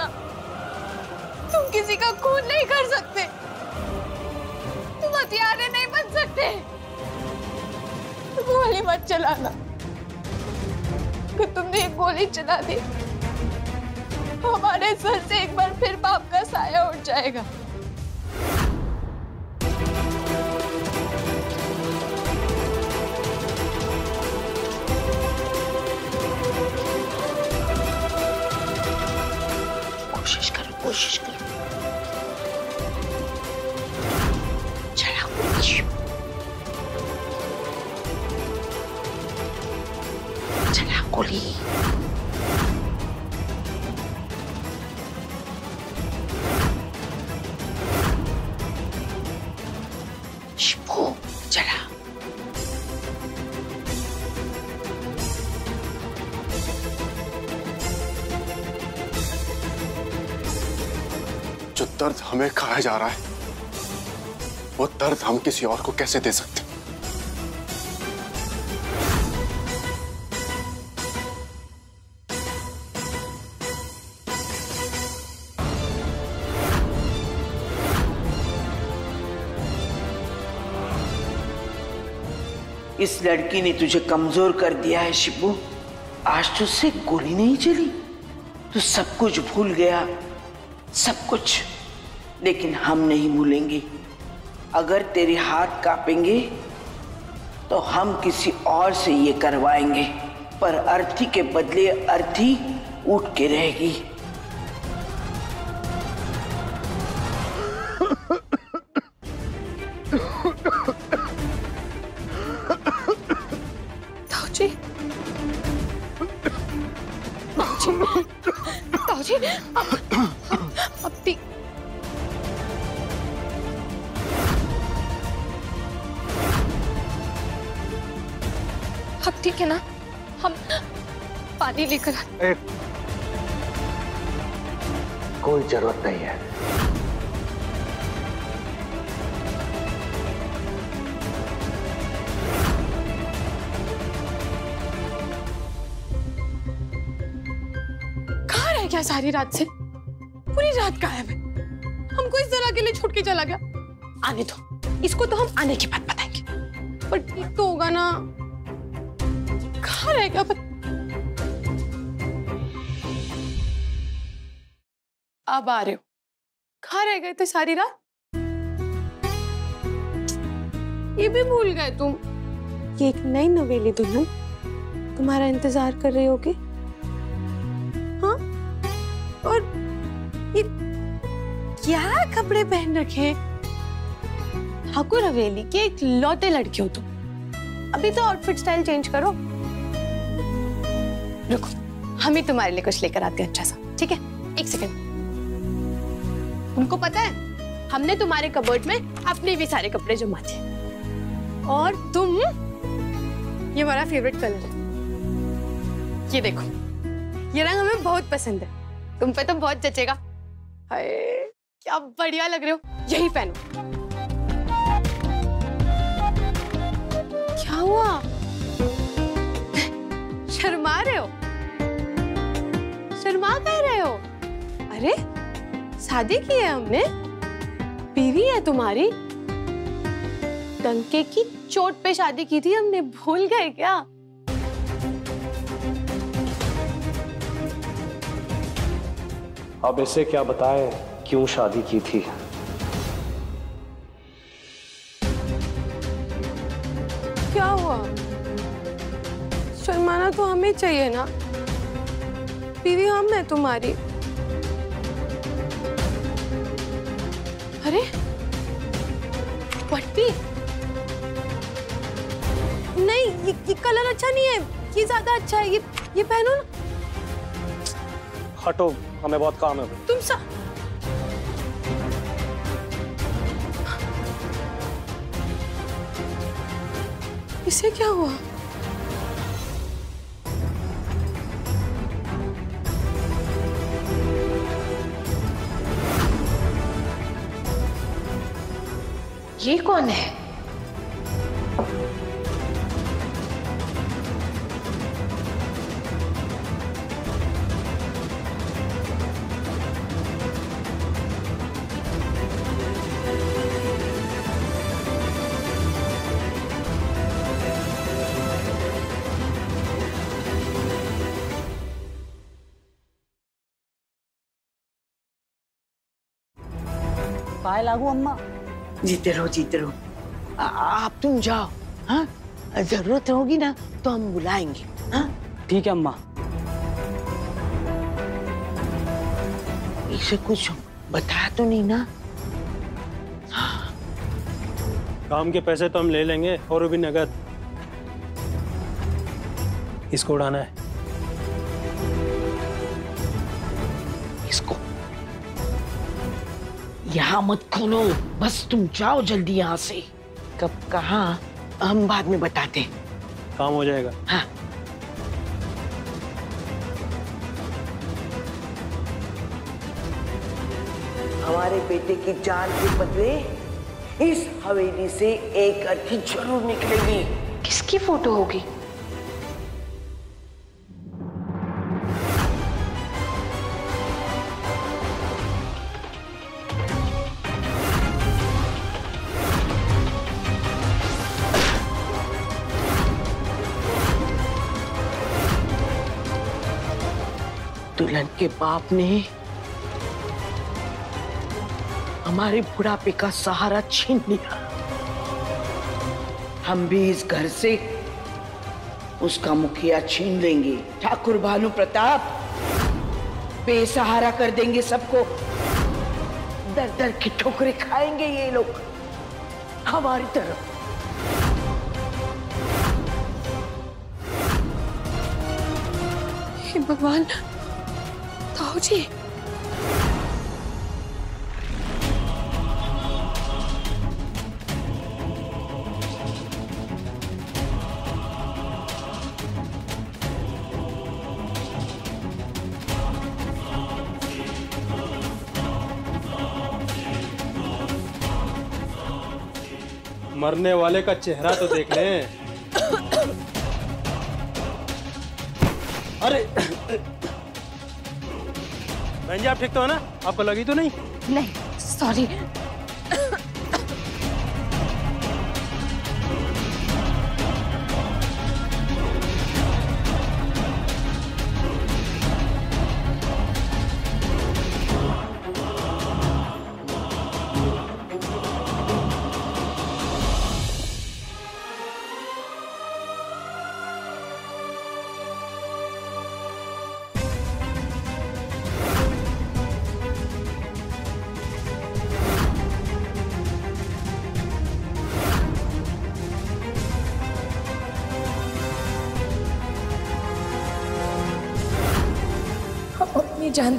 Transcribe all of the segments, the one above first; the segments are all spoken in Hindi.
तुम किसी का खून नहीं कर सकते, तुम हथियारे नहीं बन सकते। गोली मत चलाना, अगर तुमने एक गोली चला दी हमारे सर से एक बार फिर बाप का साया उठ जाएगा। जो दर्द हमें खाया जा रहा है वो दर्द हम किसी और को कैसे दे सकते? इस लड़की ने तुझे कमजोर कर दिया है शिबू। आज तुझसे गोली नहीं चली, तू सब कुछ भूल गया, सब कुछ, लेकिन हम नहीं भूलेंगे। अगर तेरे हाथ कांपेंगे तो हम किसी और से ये करवाएंगे, पर अर्थी के बदले अर्थी उठ के रहेगी। अब ठीक है ना, हम पानी लेकर आए। कोई जरूरत नहीं है। कहाँ रह गया सारी रात से? पूरी रात गायब है। हमको इस जरा के लिए छोड़ के चला गया। आने दो इसको, तो हम आने के बाद बताएंगे। पर ठीक तो होगा ना, कहाँ रह गया? अब आ रहे हो। कहाँ रह गए थे सारी रात? ये भी भूल गए तुम? ये एक नई नवेली दुल्हन तुम्हारा इंतजार कर रही होगी। हाँ, और ये क्या कपड़े पहन रखे? ठाकुर हवेली के एक लौटे लड़के हो तुम। अभी तो आउटफिट स्टाइल चेंज करो। रुको, हम ही तुम्हारे लिए कुछ लेकर आते हैं अच्छा सा। ठीक है, एक सेकंड। उनको पता है हमने तुम्हारे कबर्ड में अपने भी सारे कपड़े जमा थे, और तुम, ये हमारा फेवरेट कलर है, ये देखो, ये रंग हमें बहुत पसंद है। तुम पे तो बहुत जचेगा। हाय क्या बढ़िया लग रहे हो, यही पहनो। क्या हुआ, शर्मा रहे हो? शर्मा कह रहे हो? अरे शादी की है हमने, बीवी है तुम्हारी, डंके की चोट पे शादी की थी हमने, भूल गए क्या? अब इसे क्या बताएं क्यों शादी की थी। क्या हुआ? शर्माना तो हमें चाहिए ना, बीवी हम है तुम्हारी। अरे बंटी, नहीं ये कलर अच्छा नहीं है, ये ज्यादा अच्छा है, ये पहनो ना। हटो, हमें बहुत काम है। तुम सा इसे क्या हुआ? ये कौन है? पाए लागू अम्मा, जीते रहो जीते रहो। आप तुम जाओ, हाँ जरूरत होगी ना तो हम बुलाएंगे। हाँ ठीक है अम्मा। इसे कुछ बताया तो नहीं ना? हाँ। काम के पैसे तो हम ले लेंगे और भी नगद। इसको उड़ाना है, इसको यहाँ मत खोलो, बस तुम जाओ जल्दी यहाँ से। कब कहाँ हम बाद में बताते, काम हो जाएगा। हाँ हमारे बेटे की जान के बदले इस हवेली से एक अर्थी जरूर निकलेगी। किसकी फोटो होगी? दुल्हन के बाप ने हमारे बुढ़ापे का सहारा छीन लिया। हम भी इस घर से उसका मुखिया छीन लेंगे। ठाकुर भानु प्रताप बेसहारा कर देंगे सबको। दर दर की ठोकरें खाएंगे ये लोग हमारी तरफ। हे भगवान, ताऊजी मरने वाले का चेहरा तो देख लें। अरे बेंजी, आप ठीक तो है ना? आपको लगी तो नहीं? नहीं सॉरी। जान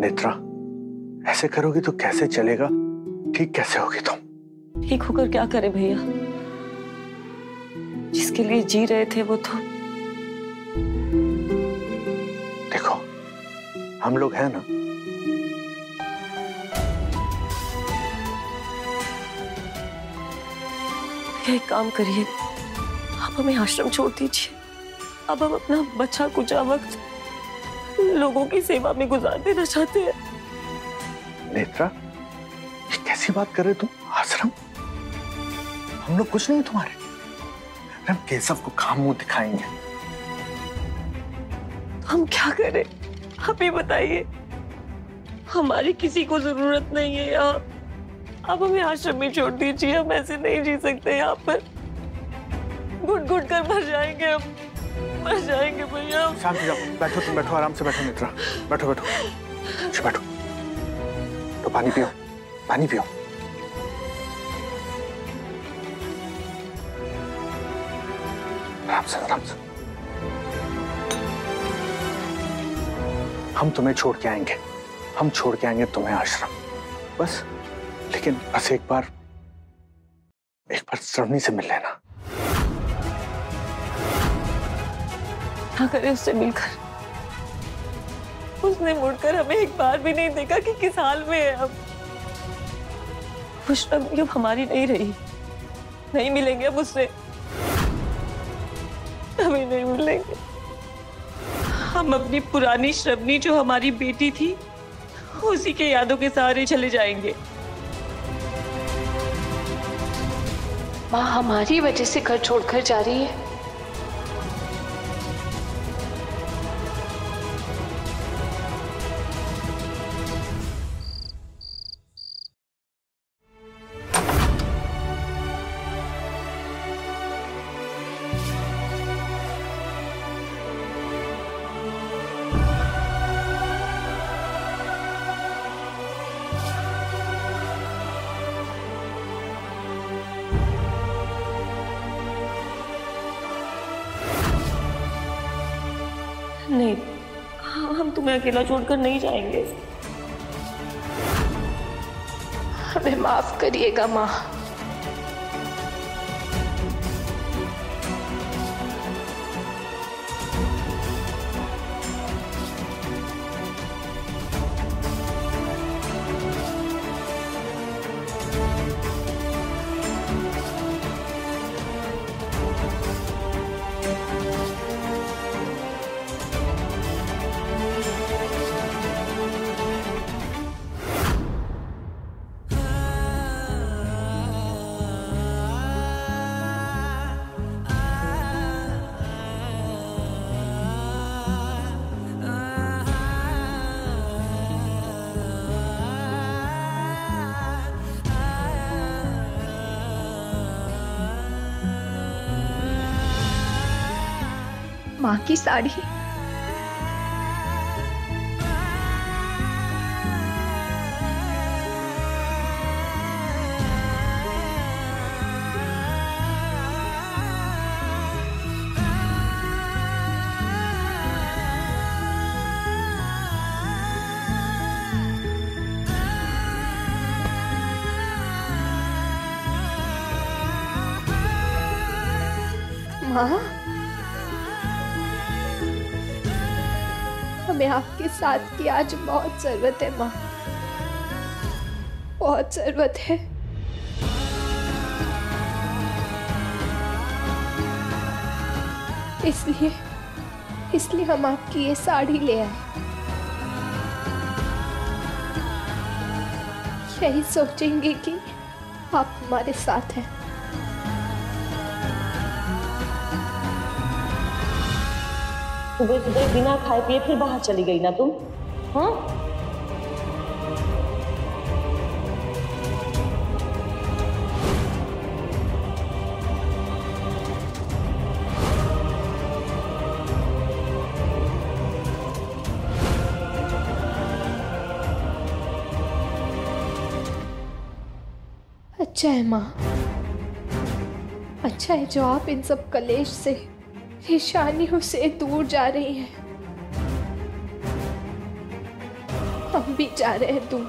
नेत्रा, ऐसे करोगी तो कैसे चलेगा? ठीक कैसे होगी तुम? ठीक होकर क्या करे भैया? जिसके लिए जी रहे थे वो तो। देखो हम लोग हैं ना, एक काम करिए आप हमें आश्रम छोड़ दीजिए, अब हम अपना बचा कुचा वक्त लोगों की सेवा में गुजार देना चाहते हैं। नेत्रा ये कैसी बात कर रहे तुम, आश्रम? हम लोग कुछ नहीं तुम्हारे, हम केशव को काम मुंह दिखाएंगे। तो हम क्या करें आप ही बताइए, हमारी किसी को जरूरत नहीं है यहाँ, आप हमें आश्रम में छोड़ दीजिए, हम ऐसे नहीं जी सकते यहाँ पर, घुट घुट कर मर जाएंगे, हम मर जाएंगे भैया। शांत हो जाओ, बैठो तुम, बैठो आराम से, बैठो नेत्रा, बैठो बैठो बैठो, तो पानी पियो, पानी पियो। आराम से हम तुम्हें छोड़ के आएंगे, हम छोड़ के आएंगे तुम्हें आश्रम बस, लेकिन बस एक बार श्रवणी से मिल लेना। क्या करें उससे मिलकर, उसने मुड़कर हमें एक बार भी नहीं देखा कि किस हाल में है। अब हमारी नहीं रही, नहीं मिलेंगे अब उससे, हमें नहीं मिलेंगे। हम अपनी पुरानी श्रवणी जो हमारी बेटी थी उसी के यादों के सहारे चले जाएंगे। माँ हमारी वजह से घर छोड़कर जा रही है, नहीं हम तुम्हें अकेला छोड़कर नहीं जाएंगे। हमें माफ करिएगा माँ, माँ की साड़ी माँ हमें आपके साथ की आज बहुत जरूरत है माँ, बहुत जरूरत है। इसलिए हम आपकी ये साड़ी ले आए, यही सोचेंगे कि आप हमारे साथ हैं। सुबह सुबह बिना खाए पिए फिर बाहर चली गई ना तुम, हाँ? अच्छा है माँ, अच्छा है जो आप इन सब कलेश से, परेशानियों से दूर जा रही है, हम भी जा रहे हैं दूर।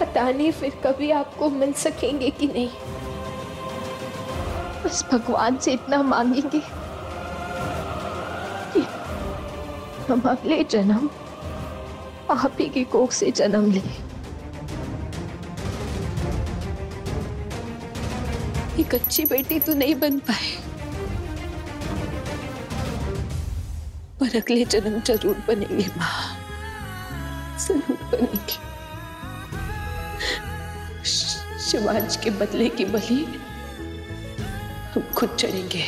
पता नहीं फिर कभी आपको मिल सकेंगे कि नहीं, बस भगवान से इतना मांगेंगे कि हम अगले जन्म आप ही की कोख से जन्म लें। एक अच्छी बेटी तो नहीं बन पाए पर अगले जन्म जरूर बनेंगे माँ, जरूर बनेंगे। शिवांश के बदले की बलि हम खुद चढ़ेंगे।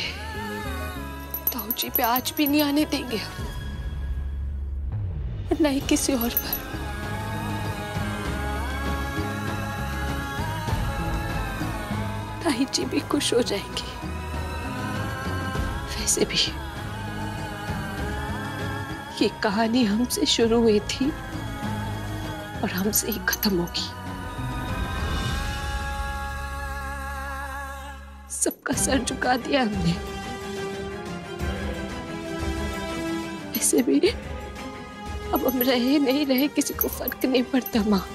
ताऊजी पे आज भी नहीं आने देंगे हम, न ही किसी और पर। ताई जी भी खुश हो जाएंगी। वैसे भी ये कहानी हमसे शुरू हुई थी और हमसे ही खत्म होगी। सबका सर झुका दिया हमने। वैसे भी अब हम रहे नहीं रहे किसी को फर्क नहीं पड़ता माँ।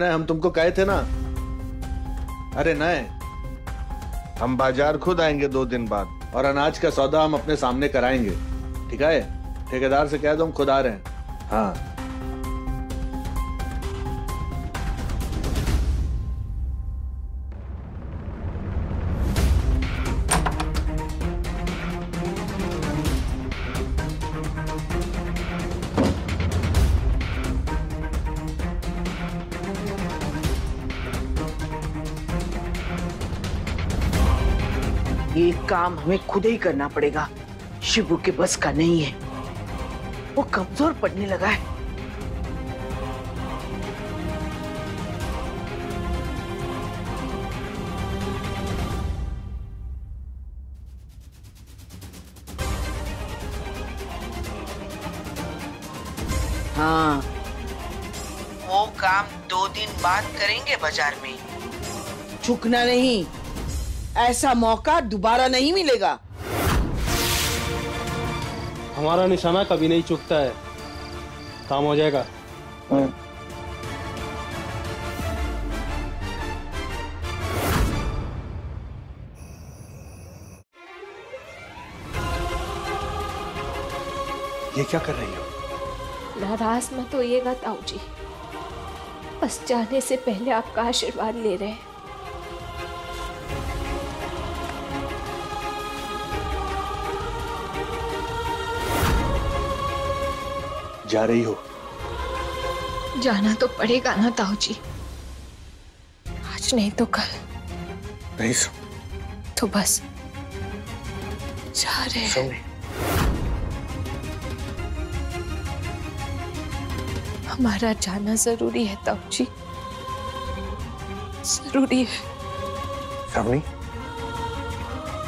नए हम तुमको कहे थे ना। अरे नए, हम बाजार खुद आएंगे 2 दिन बाद और अनाज का सौदा हम अपने सामने कराएंगे। ठीक है, ठेकेदार से कह दो हम खुद आ रहे हैं। हाँ ये काम हमें खुद ही करना पड़ेगा, शिबू के बस का नहीं है। वो कमजोर पड़ने लगा है। हाँ, वो काम 2 दिन बाद करेंगे बाजार में। चुकना नहीं, ऐसा मौका दोबारा नहीं मिलेगा। हमारा निशाना कभी नहीं चूकता है, काम हो जाएगा। ये क्या कर रही हो? नाराज मत होइएगा ताऊजी, बस जाने से पहले आपका आशीर्वाद ले रहे हैं। जा रही हो? जाना तो पड़ेगा ना ताऊजी, आज नहीं तो कल। नहीं तो बस जा रहे हैं। हमारा जाना जरूरी है ताऊजी, जरूरी है। श्रवणी,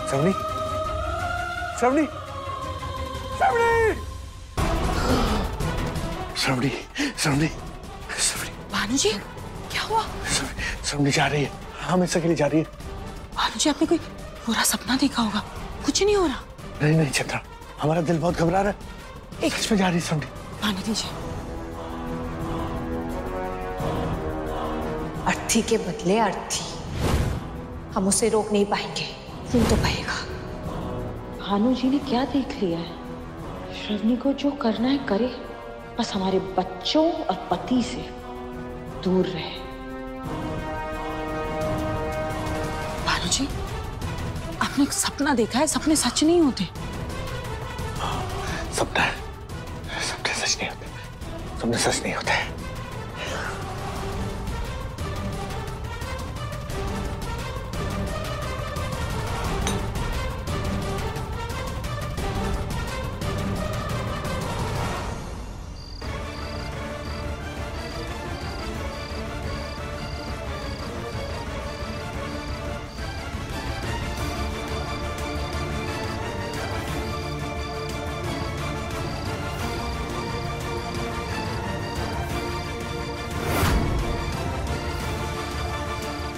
श्रवणी, श्रवणी, श्रवणी, श्रवणी, श्रवणी, श्रवणी। भानु जी, क्या हुआ? श्रवणी जा रही है, हमेशा के लिए जा रही है। भानु जी, आपने कोई बुरा सपना देखा होगा, कुछ नहीं हो रहा। नहीं नहीं चंद्रा, हमारा दिल बहुत घबरा रहा है। एक इसमें जा रही है श्रवणी। भानु जी, अर्थी के बदले अर्थी, हम उसे रोक नहीं पाएंगे। सुन तो पाएगा। भानु जी ने क्या देख लिया है? श्रवणी को जो करना है करे, बस हमारे बच्चों और पति से दूर रहे। भानु जी, आपने एक सपना देखा है, सपने सच नहीं होते। सपने सच नहीं होते, सपने सच नहीं होते।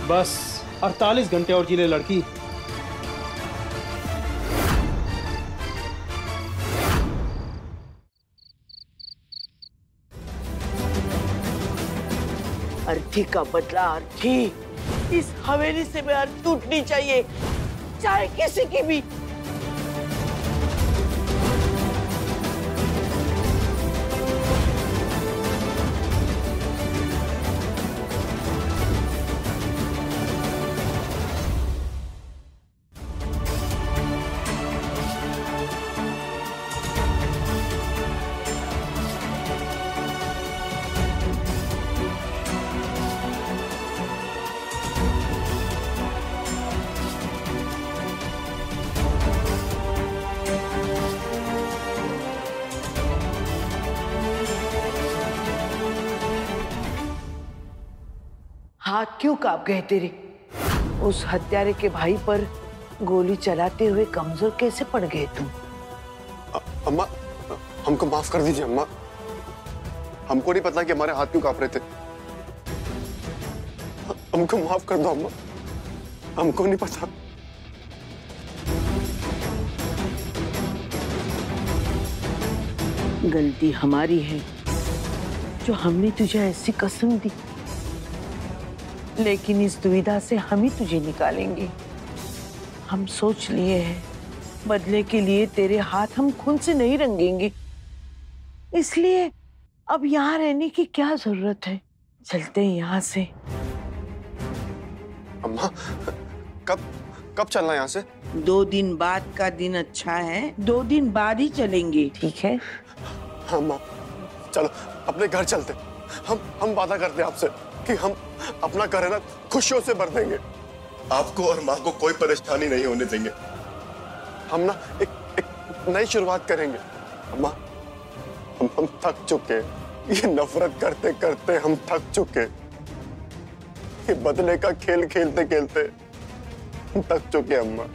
बस 48 घंटे और जी ले लड़की। अर्थी का बदला अर्थी। इस हवेली से मैं अर्थ टूटनी चाहिए, चाहे किसी की भी। हाथ क्यों कांप गए तेरे? उस हत्यारे के भाई पर गोली चलाते हुए कमजोर कैसे पड़ गए तुम? अम्मा, हमको माफ कर दीजिए अम्मा। हमको नहीं पता कि हमारे हाथ क्यों कांप रहे थे। हमको माफ कर दो अम्मा, हमको नहीं पता। गलती हमारी है जो हमने तुझे ऐसी कसम दी, लेकिन इस दुविधा से हम ही तुझे निकालेंगे। हम सोच लिए हैं, बदले के लिए तेरे हाथ हम खून से नहीं रंगेंगे, इसलिए अब यहाँ रहने की क्या जरूरत है। चलते हैं यहाँ से। अम्मा, कब चलना है यहाँ से? 2 दिन बाद का दिन अच्छा है, 2 दिन बाद ही चलेंगे। ठीक है अम्मा, चलो अपने घर चलते। हम वादा करते हैं आपसे कि हम अपना घर है ना खुशियों से भर देंगे। आपको और माँ को कोई परेशानी नहीं होने देंगे। हम ना एक नई शुरुआत करेंगे। अम्मा, हम थक चुके, ये नफरत करते करते हम थक चुके, ये बदले का खेल खेलते खेलते हम थक चुके अम्मा।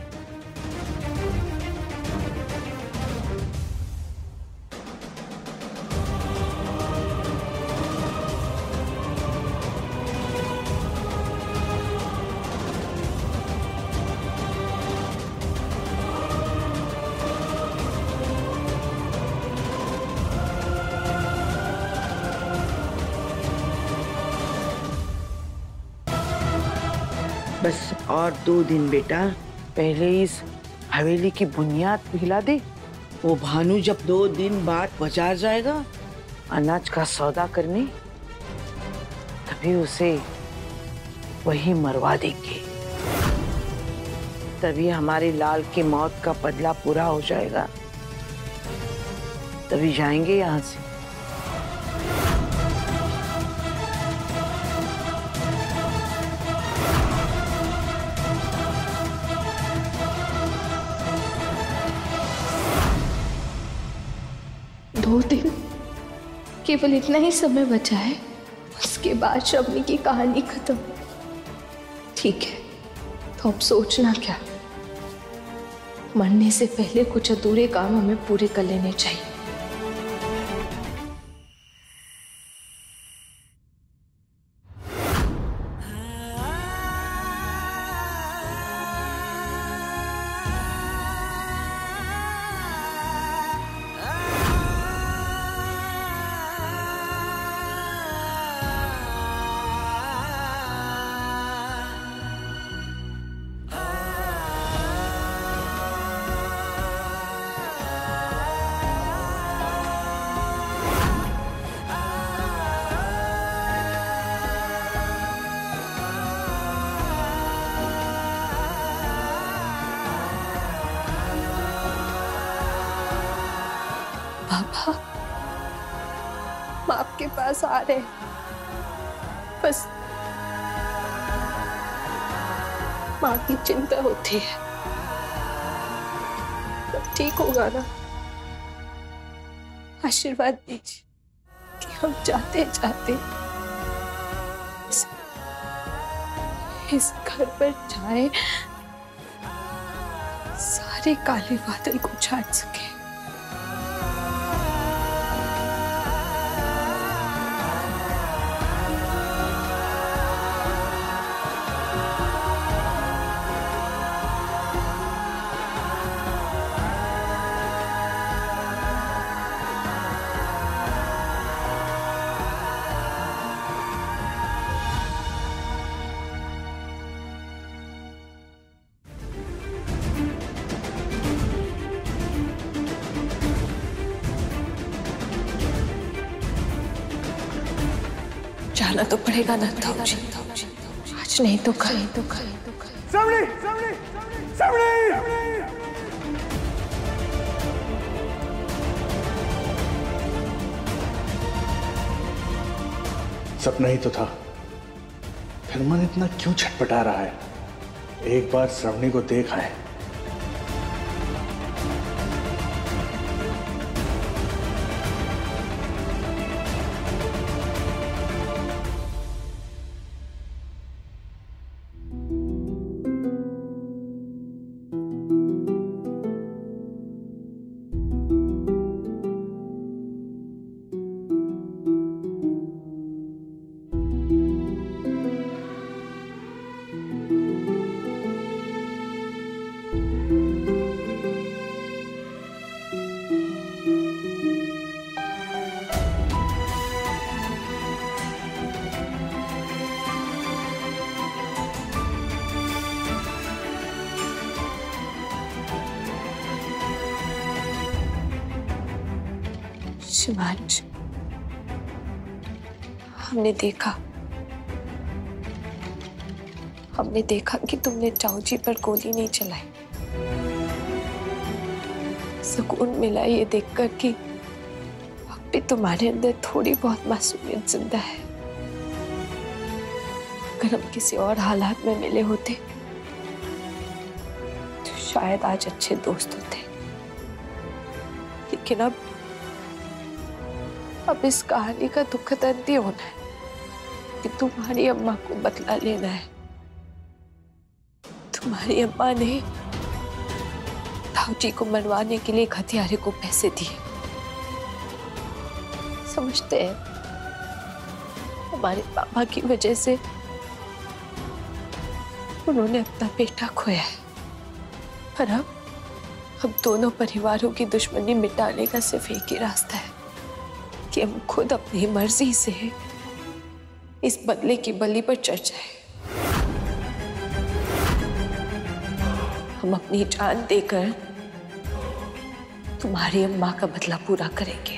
बस और 2 दिन बेटा, पहले इस हवेली की बुनियाद हिला दे। वो भानु जब 2 दिन बाद बाजार जाएगा अनाज का सौदा करने, तभी उसे वही मरवा देंगे। तभी हमारे लाल की मौत का बदला पूरा हो जाएगा, तभी जाएंगे यहाँ से। केवल इतना ही समय बचा है, उसके बाद श्रवणी की कहानी खत्म। ठीक है, तो अब सोचना क्या, मरने से पहले कुछ अधूरे काम हमें पूरे कर लेने चाहिए। पापा, बाप के पास आ रहे, बस माँ की चिंता होती है। सब ठीक होगा ना? आशीर्वाद दीजिए कि हम जाते जाते इस घर पर जाए, सारे काले बादल को छाड़ सके। जाना तो पड़ेगा ना ताऊजी, आज नहीं तो कल। सपना ही तो था, थर्मन इतना क्यों छटपटा रहा है? एक बार श्रवणी को देखा है। शिवांश, हमने देखा कि तुमने ताऊजी पर गोली नहीं चलाई। सुकून मिला ये देखकर कि अब भी तुम्हारे अंदर थोड़ी बहुत मासूमियत जिंदा है। अगर हम किसी और हालात में मिले होते तो शायद आज अच्छे दोस्त होते, लेकिन अब इस कहानी का दुखद अंत होना है कि तुम्हारी अम्मा को बदला लेना है। तुम्हारी अम्मा ने ताऊजी को मरवाने के लिए हथियारे को पैसे दिए। समझते हैं, हमारे पापा की वजह से उन्होंने अपना बेटा खोया है, पर अब दोनों परिवारों की दुश्मनी मिटाने का सिर्फ एक ही रास्ता है कि हम खुद अपनी मर्जी से इस बदले की बलि पर चढ़ जाए। हम अपनी जान देकर तुम्हारी अम्मा का बदला पूरा करेंगे,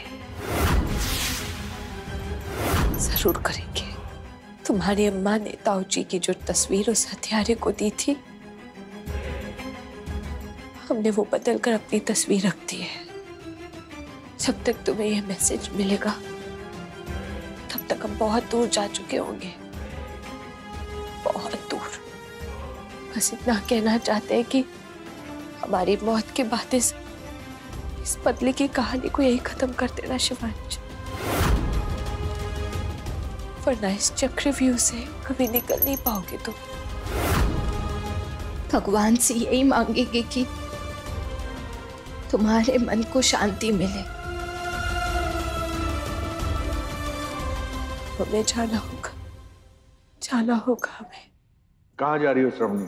जरूर करेंगे। तुम्हारी अम्मा ने ताऊजी की जो तस्वीर उस हत्यारे को दी थी, हमने वो बदलकर अपनी तस्वीर रख दी है। जब तक तुम्हें यह मैसेज मिलेगा तब तक हम बहुत दूर जा चुके होंगे, बहुत दूर। बस इतना कहना चाहते हैं कि हमारी मौत के बाद इस बदले की कहानी को यही खत्म कर देना शिवांश, वरना इस चक्रव्यूह से कभी निकल नहीं पाओगे तुम। भगवान से यही मांगेंगे कि तुम्हारे मन को शांति मिले। हमें जाना होगा हमें। कहाँ जा रही हो श्रवणी?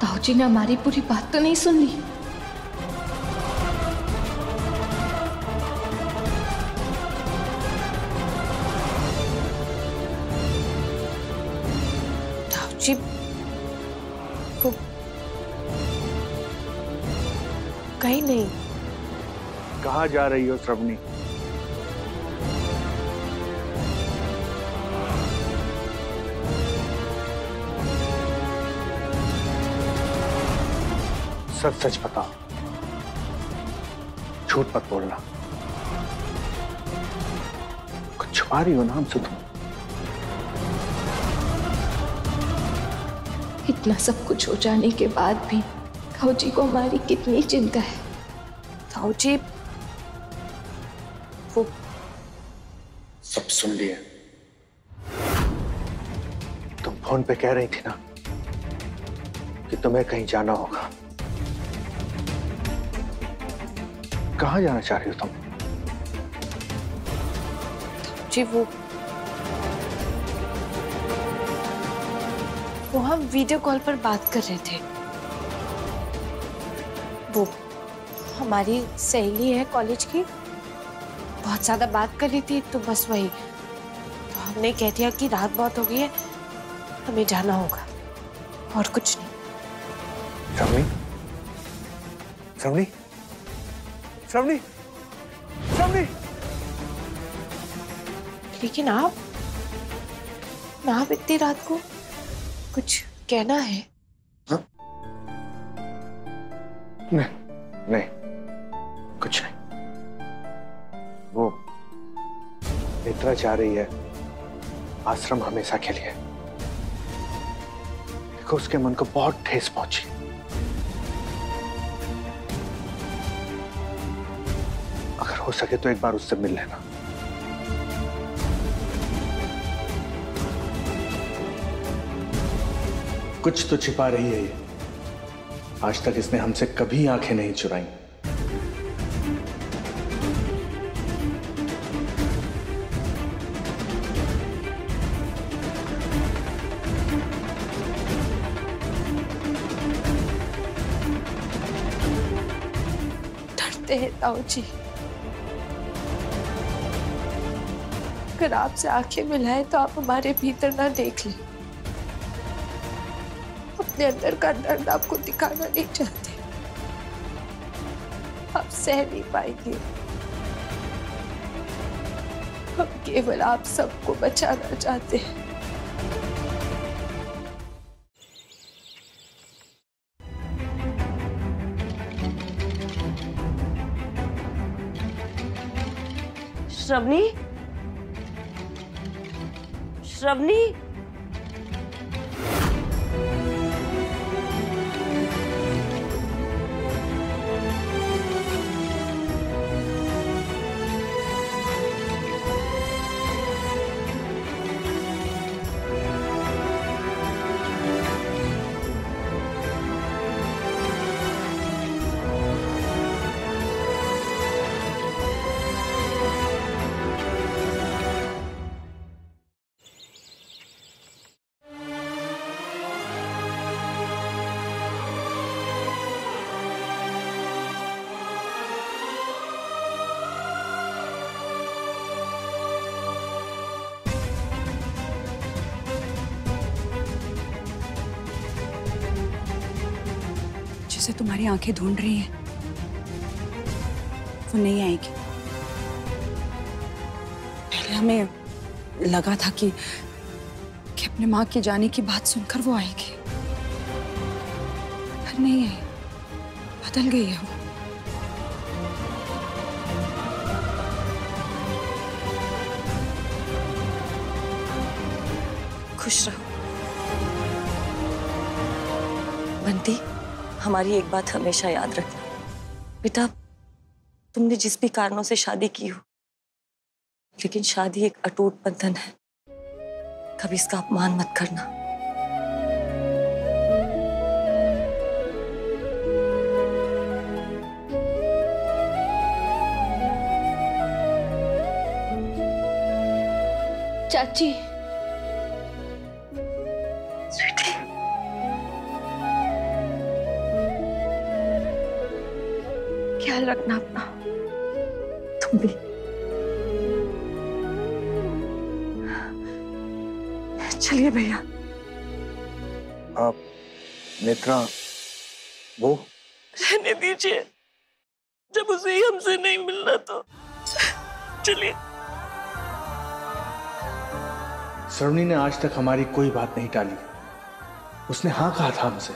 ताऊजी ने हमारी पूरी बात तो नहीं सुन ली। ताऊजी वो कहीं नहीं। कहाँ जा रही हो श्रवणी? सच बताओ, झूठ मत बोलना। कुछ छुपा रही हो ना हमसे तुम? इतना सब कुछ हो जाने के बाद भी ताऊजी को हमारी कितनी चिंता है। ताऊजी वो सब सुन लिया। तुम फोन पे कह रही थी ना कि तुम्हें कहीं जाना होगा। कहाँ जाना चाह रही हो तुम? ताऊजी वो हम वीडियो कॉल पर बात कर रहे थे। वो हमारी सहेली है कॉलेज की, बहुत ज़्यादा बात कर रही थी तो बस वही, तो हमने कह दिया कि रात बहुत हो गई है, हमें जाना होगा, और कुछ नहीं। श्रवणी श्रवणी श्रवणी। लेकिन आप इतनी रात को कुछ कहना है? हाँ? नहीं कुछ नहीं। वो नेत्रा जा रही है आश्रम हमेशा के लिए। देखो उसके मन को बहुत ठेस पहुंची। अगर हो सके तो एक बार उससे मिल लेना। कुछ तो छिपा रही है ये। आज तक इसने हमसे कभी आंखें नहीं चुराई। डरते हैं ताऊजी। अगर आपसे आंखें मिलाए तो आप हमारे भीतर ना देख लें। अपने अंदर का दर्द आपको दिखाना नहीं चाहते। आप सह नहीं पाएंगे। हम केवल आप सबको बचाना चाहते हैं। श्रवणी श्रवणी से तुम्हारी आंखें ढूंढ रही हैं, वो नहीं आएगी। पहले हमें लगा था कि अपने माँ के जाने की बात सुनकर वो आएगी, पर नहीं आई। बदल गई है वो। खुश रहो बंटी। हमारी एक बात हमेशा याद रखना बेटा, तुमने जिस भी कारणों से शादी की हो, लेकिन शादी एक अटूट बंधन है। कभी इसका अपमान मत करना। चाची ख्याल रखना अपना, तुम भी। चलिए भैया। आप नेत्रा वो रहने दीजिए, जब उसे हमसे नहीं मिलना तो चलिए। श्रवणी ने आज तक हमारी कोई बात नहीं टाली। उसने हाँ कहा था हमसे,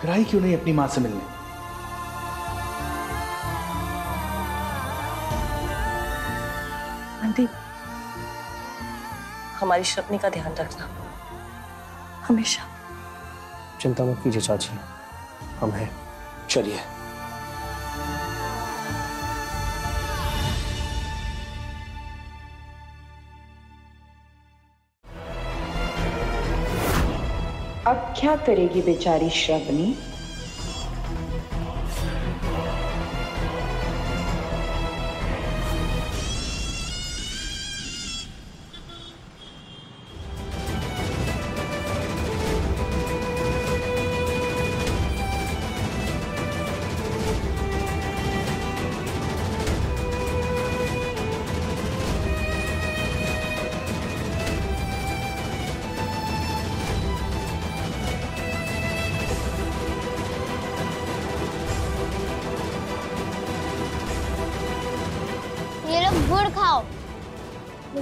फिर आई क्यों नहीं अपनी माँ से मिलने? हमारी श्रवणी का ध्यान रखना हमेशा। चिंता मत कीजिए चाची, हम हैं। चलिए। अब क्या करेगी बेचारी श्रवणी?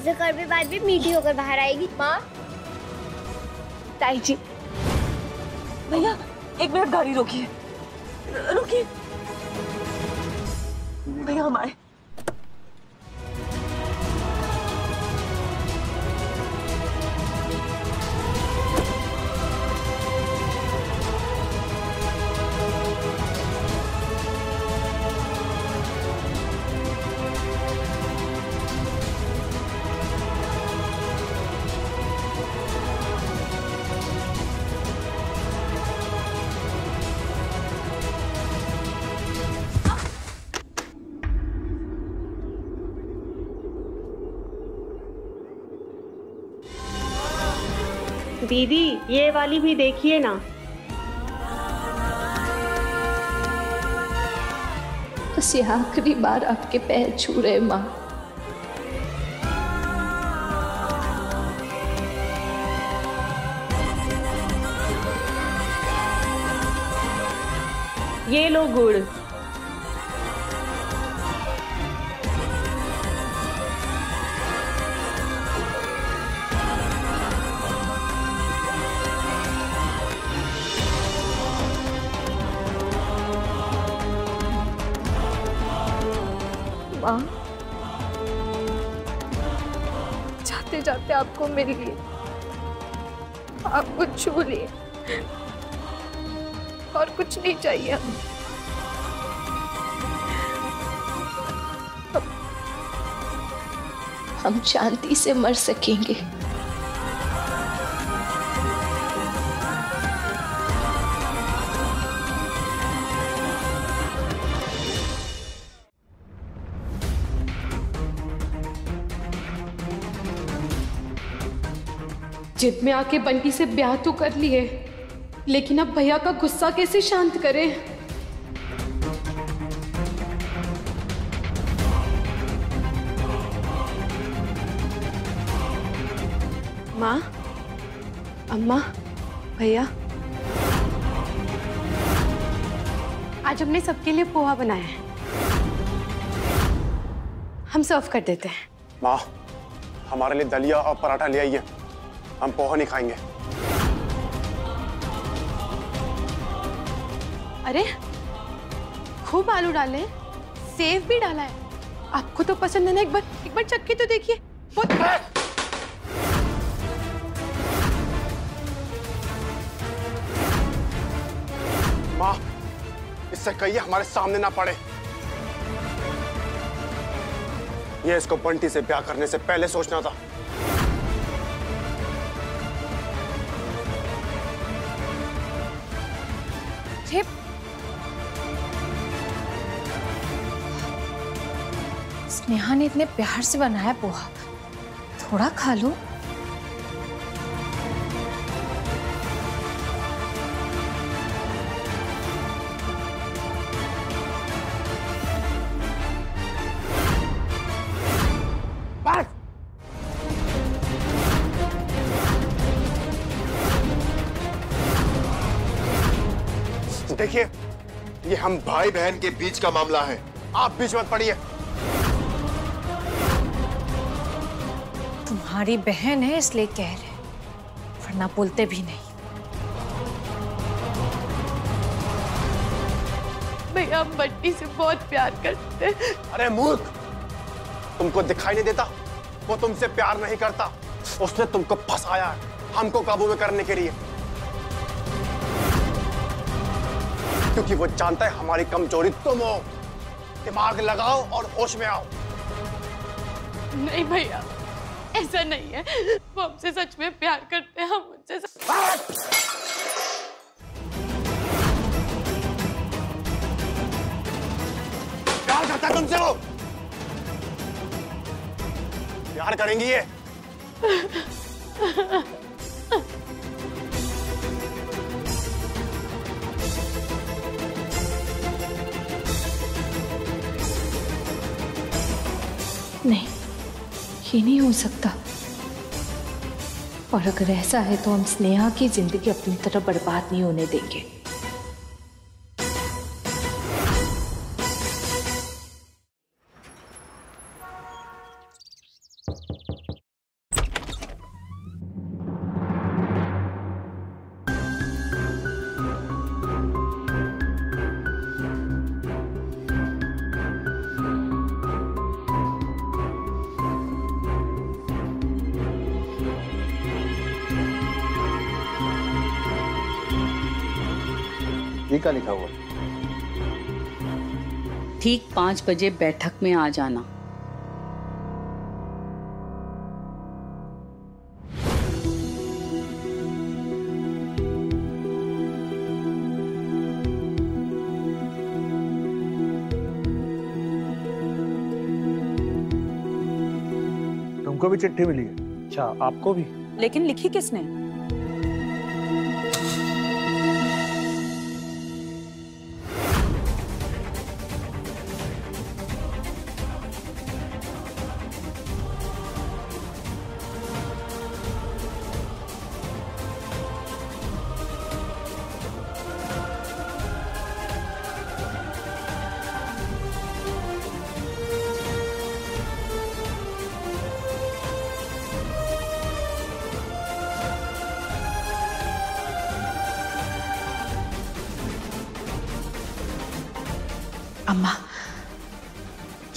इज्जत करने बाद भी मीठी होकर बाहर आएगी। माँ ताईजी भैया एक मिनट गाड़ी रोकिए, रुकिए भैया हमारे। दीदी ये वाली भी देखिए ना। बस ये आखिरी बार आपके पैर छू रहे माँ। ये लो गुड़। जाते जाते आपको मिल लिए, आपको छू लिए, और कुछ नहीं चाहिए। हम शांति से मर सकेंगे। जिद में आके बंटी से ब्याह तो कर लिए, लेकिन अब भैया का गुस्सा कैसे शांत करें? माँ, अम्मा, भैया, आज हमने सबके लिए पोहा बनाया है, हम सर्व कर देते हैं। माँ, हमारे लिए दलिया और पराठा ले आइए, हम पोहा नहीं खाएंगे। अरे खूब आलू डाले, सेव भी डाला है, आपको तो पसंद है ना। एक बार चख के तो देखिए। बहुत माँ, इससे कहिए हमारे सामने ना पड़े। ये इसको बंटी से ब्याह करने से पहले सोचना था। स्नेहा ने इतने प्यार से बनाया पोहा, थोड़ा खा लो। देखिए ये हम भाई बहन के बीच का मामला है, आप बीच मत पड़िए। तुम्हारी बहन है इसलिए कह रहे, वरना बोलते भी नहीं। भैया हम बंटी से बहुत प्यार करते हैं। अरे मूर्ख, तुमको दिखाई नहीं देता? वो तुमसे प्यार नहीं करता, उसने तुमको फंसाया है हमको काबू में करने के लिए, क्योंकि वो जानता है हमारी कमजोरी तुम हो। दिमाग लगाओ और होश में आओ। नहीं भैया ऐसा नहीं है, वो हमसे सच में प्यार करते हैं, हम उनसे प्यार करता है। तुमसे वो प्यार करेंगी ये। नहीं, ये नहीं हो सकता। और अगर ऐसा है तो हम स्नेहा की जिंदगी अपनी तरफ बर्बाद नहीं होने देंगे। जी का लिखा हुआ, ठीक 5 बजे बैठक में आ जाना। तुमको भी चिट्ठी मिली है? अच्छा, आपको भी? लेकिन लिखी किसने? अम्मा,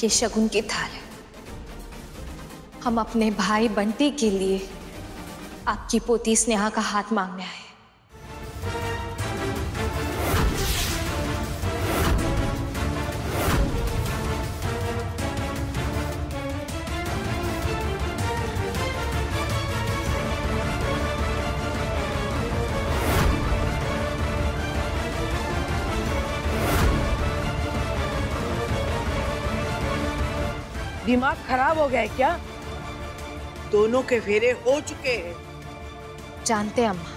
ये शगुन की थाल है। हम अपने भाई बंटी के लिए आपकी पोती स्नेहा का हाथ मांगने आए। दिमाग खराब हो गया है क्या? दोनों के फेरे हो चुके हैं। जानते हैं अम्मा,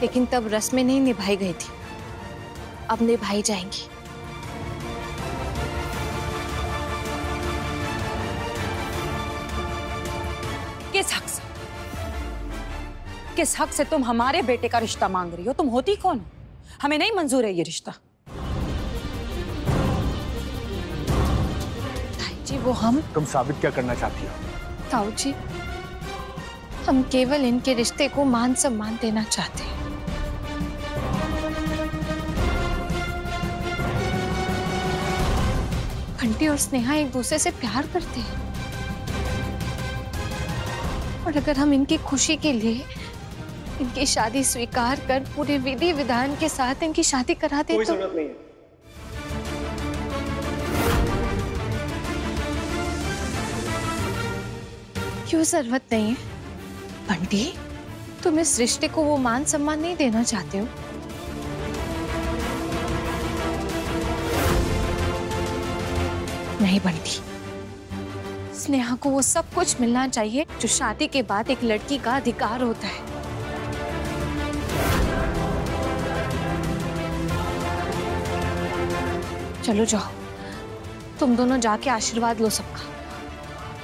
लेकिन तब रस्में नहीं निभाई गई थी, अब निभाई जाएंगी। किस हक से तुम हमारे बेटे का रिश्ता मांग रही हो? तुम होती कौन हो? हमें नहीं मंजूर है ये रिश्ता। वो हम तुम साबित क्या करना चाहती हो? ताऊजी, हम केवल इनके रिश्ते को मान सम्मान देना चाहते हैं। बंटी और स्नेहा एक दूसरे से प्यार करते हैं, और अगर हम इनकी खुशी के लिए इनकी शादी स्वीकार कर पूरे विधि विधान के साथ इनकी शादी करा दे तो कोई जरूरत नहीं है। क्यों जरूरत नहीं है? बंटी, तुम इस रिश्ते को वो मान सम्मान नहीं देना चाहते हो? नहीं बंटी, स्नेहा को वो सब कुछ मिलना चाहिए जो शादी के बाद एक लड़की का अधिकार होता है। चलो जाओ, तुम दोनों जाके आशीर्वाद लो सबका।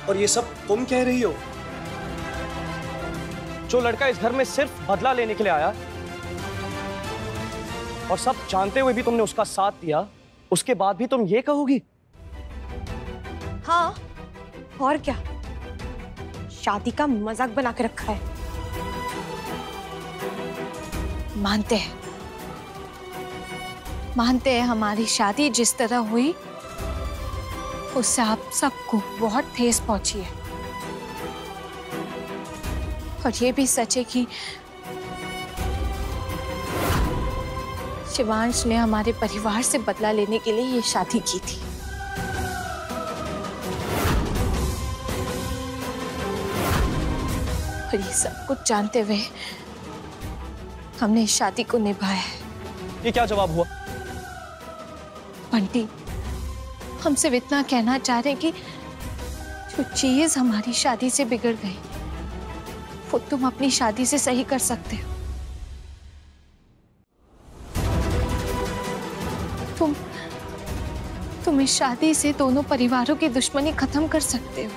और ये सब तुम कह रही हो? जो लड़का इस घर में सिर्फ बदला लेने के लिए आया और सब जानते हुए भी तुमने उसका साथ दिया, उसके बाद भी तुम ये कहोगी? हाँ, और क्या, शादी का मजाक बना के रखा है। मानते हैं हमारी शादी जिस तरह हुई उससे आप सबको बहुत ठेस पहुंची है, और ये भी सच है कि शिवांश ने हमारे परिवार से बदला लेने के लिए ये शादी की थी। और ये सब कुछ जानते हुए हमने इस शादी को निभाया है। ये क्या जवाब हुआ? बंटी, हम सिर्फ इतना कहना चाह रहे हैं कि जो चीज हमारी शादी से बिगड़ गई वो तुम अपनी शादी से सही कर सकते हो। तुम इस शादी से दोनों परिवारों की दुश्मनी खत्म कर सकते हो।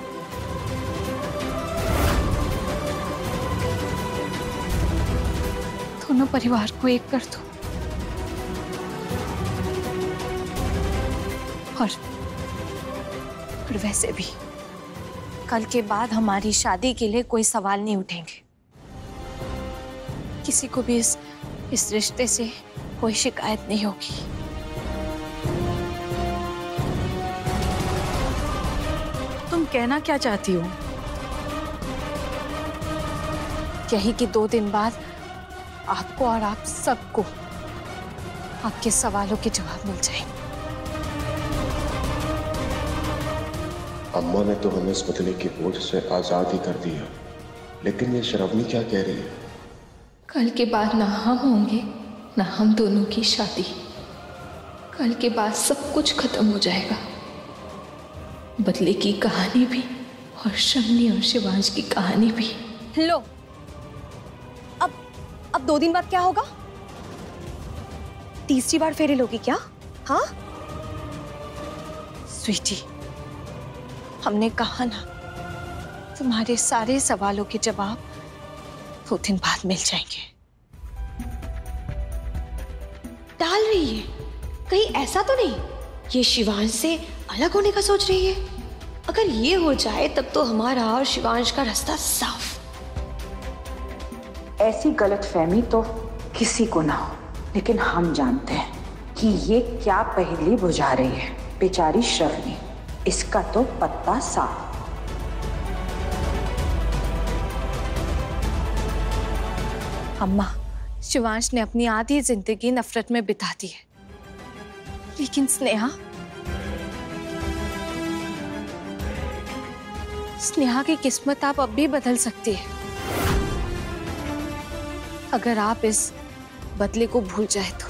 दोनों परिवार को एक कर दो और वैसे भी कल के बाद हमारी शादी के लिए कोई सवाल नहीं उठेंगे। किसी को भी इस रिश्ते से कोई शिकायत नहीं होगी। तुम कहना क्या चाहती हो? यही कि 2 दिन बाद आपको और आप सबको आपके सवालों के जवाब मिल जाएंगे। अम्मा ने तो हमें इस बदले की बोझ से आजाद ही कर दिया, लेकिन ये श्रवणी क्या कह रही है? कल के बाद ना हम होंगे ना हम दोनों की शादी। कल के बाद सब कुछ खत्म हो जाएगा, बदले की कहानी भी और शमनी और शिवांश की कहानी भी। लो, अब 2 दिन बाद क्या होगा? तीसरी बार फेरे लोगी क्या? हाँ स्वीटी, हमने कहा ना तुम्हारे सारे सवालों के जवाब 2 दिन बाद मिल जाएंगे। डाल रही है, कहीं ऐसा तो नहीं ये शिवांश से अलग होने का सोच रही है? अगर ये हो जाए तब तो हमारा और शिवांश का रास्ता साफ। ऐसी गलतफहमी तो किसी को ना हो, लेकिन हम जानते हैं कि ये क्या पहेली बुझा रही है बेचारी श्रवनी। इसका तो पत्ता साफ। अम्मा, शिवांश ने अपनी आधी जिंदगी नफरत में बिता दी है, लेकिन स्नेहा की किस्मत आप अब भी बदल सकती है। अगर आप इस बदले को भूल जाए तो।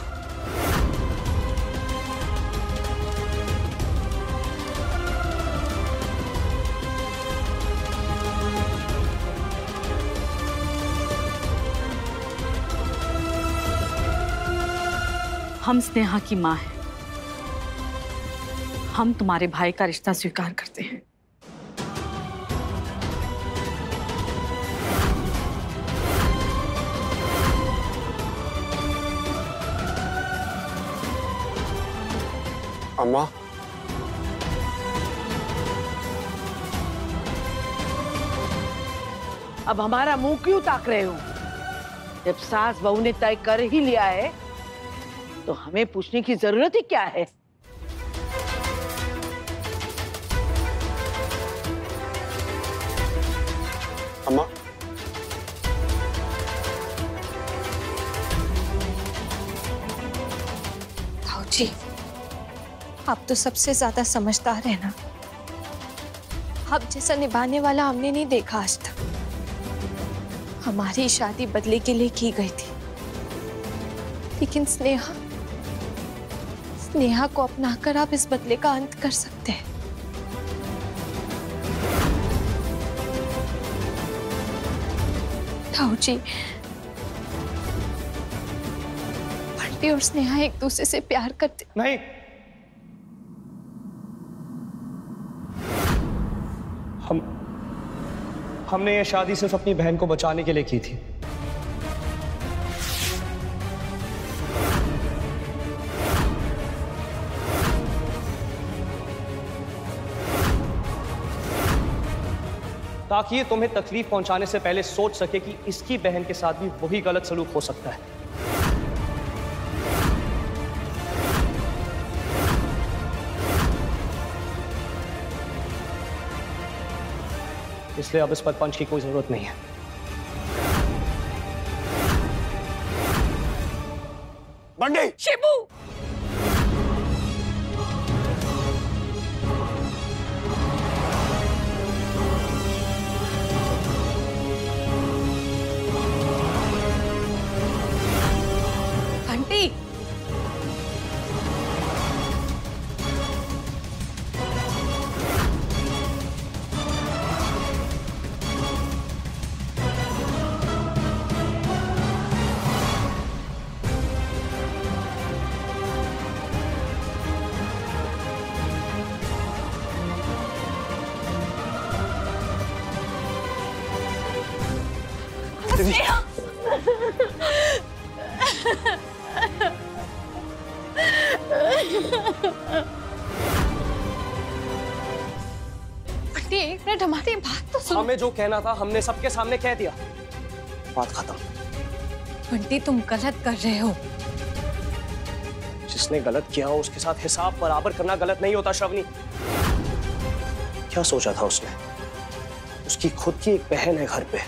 हम स्नेहा की मां हैं, हम तुम्हारे भाई का रिश्ता स्वीकार करते हैं। अम्मा, अब हमारा मुंह क्यों ताक रहे हो? जब सास बहू ने तय कर ही लिया है तो हमें पूछने की जरूरत ही क्या है? अम्मा, ताऊजी, आप तो सबसे ज्यादा समझदार है ना। आप जैसा निभाने वाला हमने नहीं देखा आज तक। हमारी शादी बदले के लिए की गई थी, लेकिन स्नेहा को अपनाकर आप इस बदले का अंत कर सकते हैं। ताऊजी, बंटी और स्नेहा एक दूसरे से प्यार करते नहीं। हमने ये शादी सिर्फ अपनी बहन को बचाने के लिए की थी। ताकि ये तुम्हें तकलीफ पहुंचाने से पहले सोच सके कि इसकी बहन के साथ भी वही गलत सलूक हो सकता है। इसलिए अब इस पर पंच की कोई जरूरत नहीं है। बंटी, शिबू, एक मिनट, हमारी बात तो सुन। हमें जो कहना था हमने सबके सामने कह दिया, बात खत्म। बंटी, तुम गलत कर रहे हो। जिसने गलत किया हो उसके साथ हिसाब बराबर करना गलत नहीं होता। श्रवनी, क्या सोचा था उसने? उसकी खुद की एक बहन है घर पे।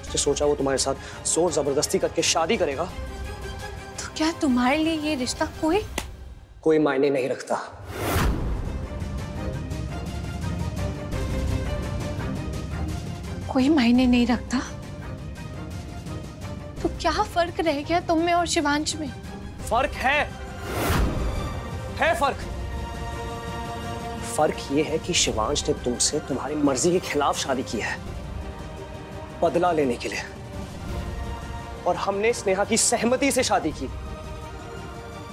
उसने सोचा वो तुम्हारे साथ जोर जबरदस्ती करके शादी करेगा? तो क्या तुम्हारे लिए ये रिश्ता कोई मायने नहीं रखता? कोई मायने नहीं रखता तो क्या फर्क रह गया तुम में और शिवांश में? फर्क है फर्क ये है कि शिवांश ने तुमसे तुम्हारी मर्जी के खिलाफ शादी की है बदला लेने के लिए, और हमने स्नेहा की सहमति से शादी की।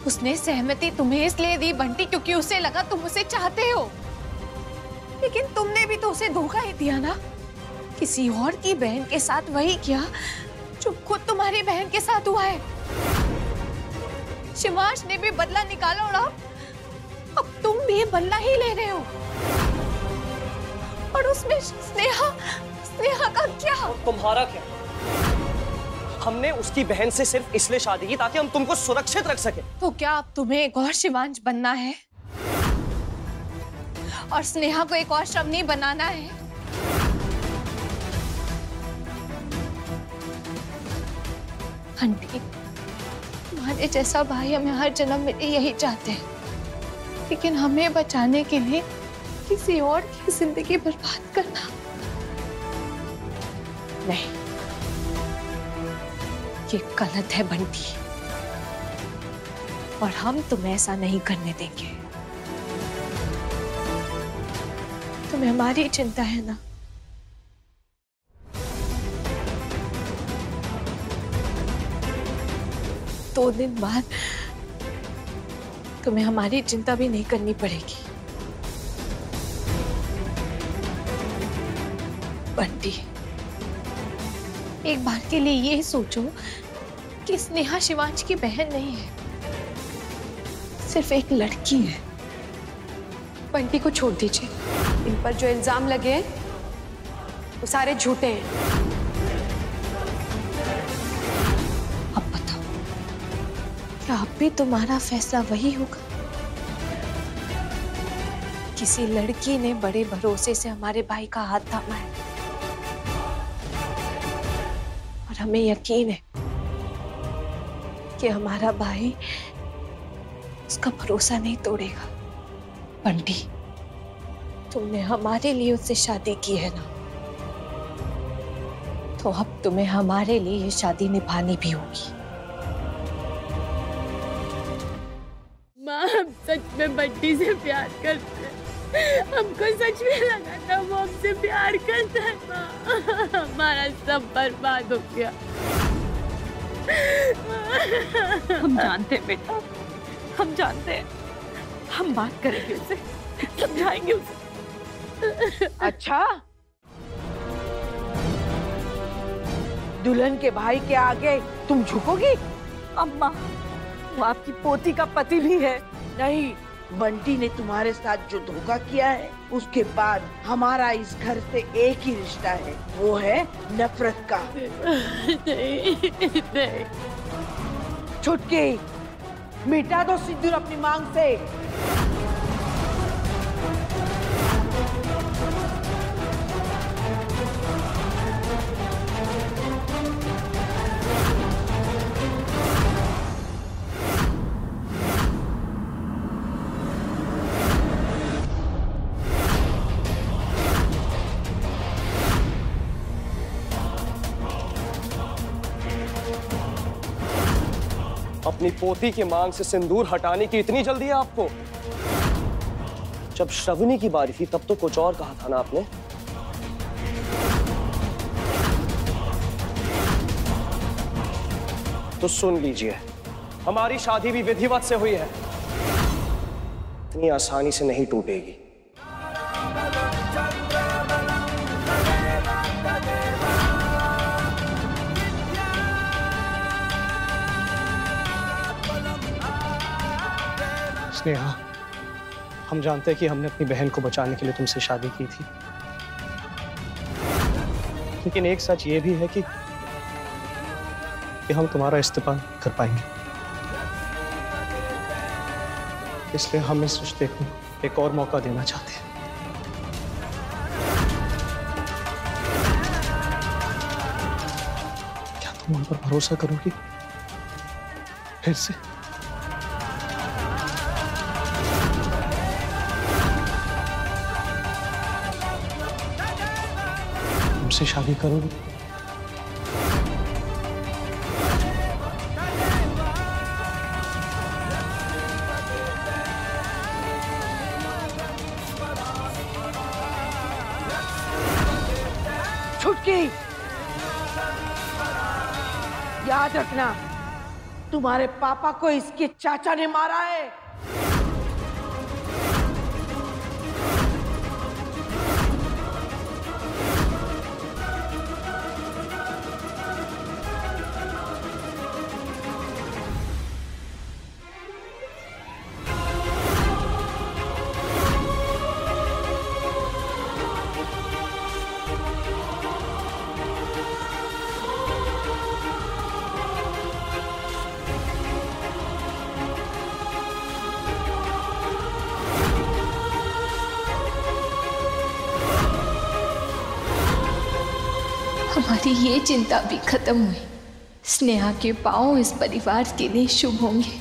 उसने सहमति तुम्हें इसलिए दी बंटी क्योंकि उसे लगा तुम उसे चाहते हो, लेकिन तुमने भी तो उसे धोखा ही दिया ना। किसी और की बहन के साथ वही किया जो खुद तुम्हारी बहन के साथ हुआ है। शिवांश ने भी बदला निकाला और अब तुम भी बदला ही ले रहे हो। और उसमें स्नेहा का क्या? तुम्हारा क्या? हमने उसकी बहन से सिर्फ इसलिए शादी की ताकि हम तुमको सुरक्षित रख सके। तो क्या अब तुम्हें एक और शिवांश बनना है और स्नेहा को एक और श्रवणी बनाना है? आंटी, तुम्हारे जैसा भाई हमें हर जन्म में यही चाहते हैं, लेकिन हमें बचाने के लिए किसी और की जिंदगी बर्बाद करना नहीं, ये गलत है बंटी, और हम तुम्हें ऐसा नहीं करने देंगे। तुम्हें हमारी चिंता है ना? दो दिन बाद तुम्हें हमारी चिंता भी नहीं करनी पड़ेगी बंटी। एक बार के लिए ये सोचो कि स्नेहा शिवांश की बहन नहीं है, सिर्फ एक लड़की है। बंटी को छोड़ दीजिए। इन पर जो इल्जाम लगे वो सारे झूठे हैं। आप भी तुम्हारा फैसला वही होगा? किसी लड़की ने बड़े भरोसे से हमारे भाई का हाथ थामा है और हमें यकीन है कि हमारा भाई उसका भरोसा नहीं तोड़ेगा। बंटी, तुमने हमारे लिए उससे शादी की है ना, तो अब तुम्हें हमारे लिए ये शादी निभानी भी होगी। हम सच में बंटी से प्यार करते हैं। हमको सच में लगा था वो हमसे प्यार करता है। हमारा सब बर्बाद हो गया। हम जानते हैं बेटा, हम जानते हैं। हम बात करेंगे उसे, समझाएंगे उसे। अच्छा, दुल्हन के भाई के आगे तुम झुकोगी? अम्मा, वो आपकी पोती का पति भी है। नहीं, बंटी ने तुम्हारे साथ जो धोखा किया है उसके बाद हमारा इस घर से एक ही रिश्ता है, वो है नफरत का। नहीं। छुटकी, मिटा दो सिंदूर अपनी मांग से। अपनी पोती की मांग से सिंदूर हटाने की इतनी जल्दी है आपको? जब श्रवणी की बारी थी तब तो कुछ और कहा था ना आपने? तो सुन लीजिए, हमारी शादी भी विधिवत से हुई है, इतनी आसानी से नहीं टूटेगी। स्नेहा, हम जानते हैं कि हमने अपनी बहन को बचाने के लिए तुमसे शादी की थी, लेकिन एक सच ये भी है कि हम तुम्हारा इस्तेमाल कर पाएंगे, इसलिए हम इस रिश्ते को एक और मौका देना चाहते हैं। क्या तुम उन पर भरोसा करोगी? फिर से। तुमसे शादी करूंगी। याद रखना, तुम्हारे पापा को इसके चाचा ने मारा है। हमारी ये चिंता भी खत्म हुई। स्नेहा के पांव इस परिवार के लिए शुभ होंगे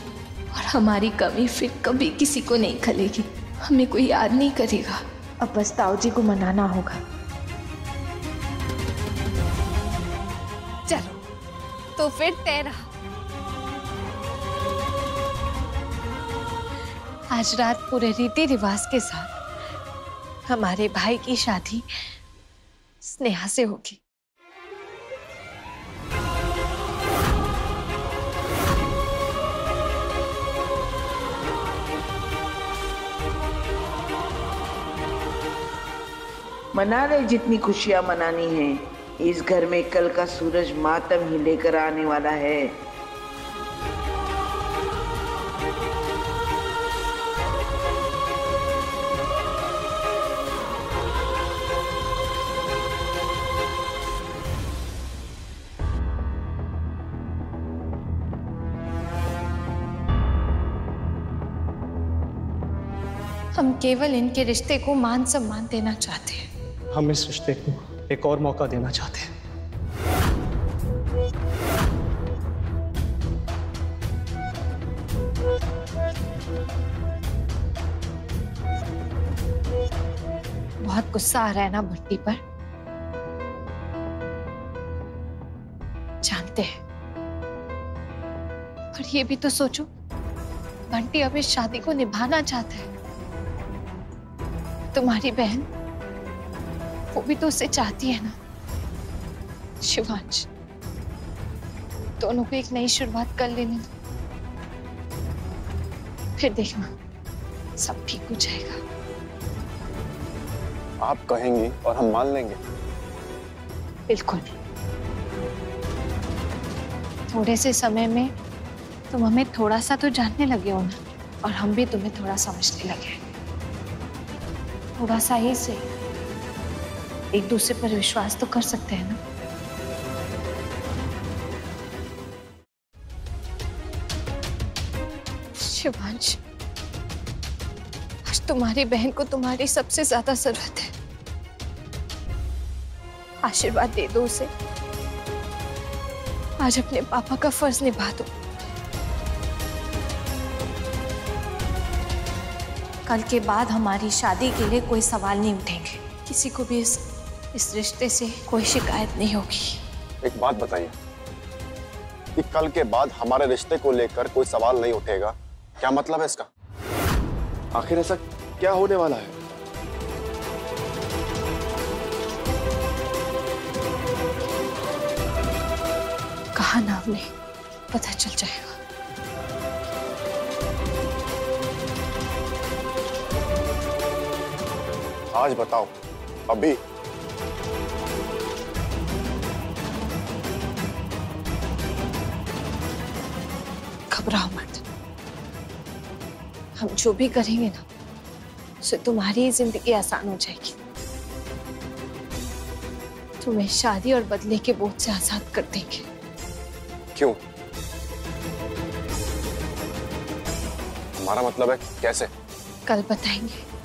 और हमारी कमी फिर कभी किसी को नहीं खलेगी, हमें कोई याद नहीं करेगा। अब बस ताऊजी को मनाना होगा। चलो तो फिर तेरा आज रात पूरे रीति रिवाज के साथ हमारे भाई की शादी स्नेहा से होगी। मना ले जितनी खुशियां मनानी हैं। इस घर में कल का सूरज मातम ही लेकर आने वाला है। हम केवल इनके रिश्ते को मान सम्मान देना चाहते हैं। हम इस रिश्ते को एक और मौका देना चाहते हैं। बहुत गुस्सा आ रहा है ना बंटी पर? जानते हैं, पर ये भी तो सोचो, बंटी अब इस शादी को निभाना चाहता है। तुम्हारी बहन वो भी तो उसे चाहती है ना। शिवांश, दोनों को एक नई शुरुआत कर लेने दो, फिर देखना सब ठीक हो जाएगा। आप कहेंगी और हम मान लेंगे। बिल्कुल, थोड़े से समय में तुम हमें थोड़ा सा तो जानने लगे हो ना, और हम भी तुम्हें थोड़ा समझने लगे। थोड़ा सा ही सही, एक दूसरे पर विश्वास तो कर सकते हैं ना। शिवांश, आज तुम्हारी बहन को तुम्हारी सबसे ज्यादा जरूरत है। आशीर्वाद दे दो उसे। आज अपने पापा का फर्ज निभा दो। कल के बाद हमारी शादी के लिए कोई सवाल नहीं उठेंगे। किसी को भी इस रिश्ते से कोई शिकायत नहीं होगी। एक बात बताइए कि कल के बाद हमारे रिश्ते को लेकर कोई सवाल नहीं उठेगा, क्या मतलब है इसका? आखिर ऐसा क्या होने वाला है? कहा ना हमने, पता चल जाएगा। आज बताओ, अभी घबराओ मत। हम जो भी करेंगे ना, उससे तुम्हारी जिंदगी आसान हो जाएगी। तुम्हें शादी और बदले के बोझ से आजाद कर देंगे। क्यों? हमारा मतलब है कैसे? कल बताएंगे।